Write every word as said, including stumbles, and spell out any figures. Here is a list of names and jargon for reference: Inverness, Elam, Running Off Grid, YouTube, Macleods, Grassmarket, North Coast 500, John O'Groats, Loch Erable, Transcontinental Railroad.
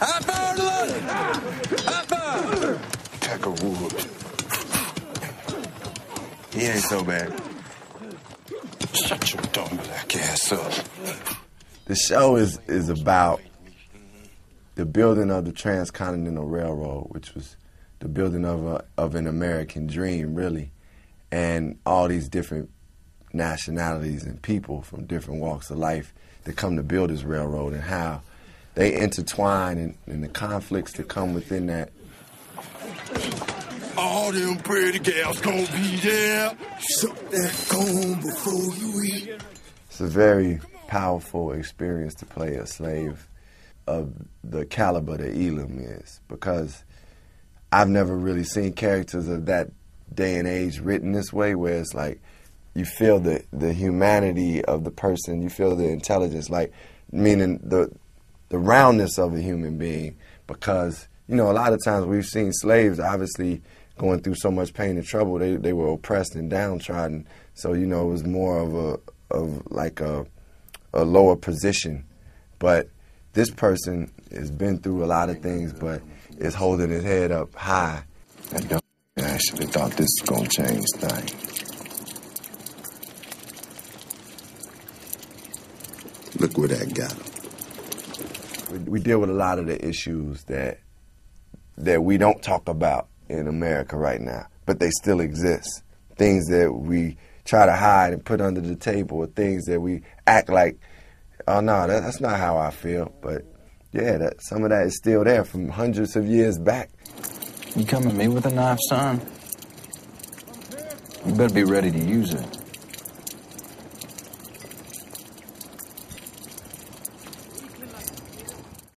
Upper look! Upper! Pack of wolves. He ain't so bad. Shut your dumb black ass up. The show is, is about the building of the Transcontinental Railroad, which was the building of a, of an American dream, really, and all these different nationalities and people from different walks of life that come to build this railroad and how they intertwine and, and the conflicts that come within that. All them pretty gals gonna be there. Suck that comb before you eat. It's a very powerful experience to play a slave of the caliber that Elam is, because I've never really seen characters of that day and age written this way, where it's like you feel the, the humanity of the person, you feel the intelligence, like meaning the the roundness of a human being, because, you know, a lot of times we've seen slaves obviously going through so much pain and trouble, they, they were oppressed and downtrodden. So, you know, it was more of a of like a a lower position. But this person has been through a lot of things, but is holding his head up high. I don't actually thought this was gonna change things. Look where that got him. We, we deal with a lot of the issues that that we don't talk about in America right now, but they still exist. Things that we try to hide and put under the table, or things that we act like, oh no, that, that's not how I feel. But yeah, that, some of that is still there from hundreds of years back. You come at me with a knife, son, you better be ready to use it.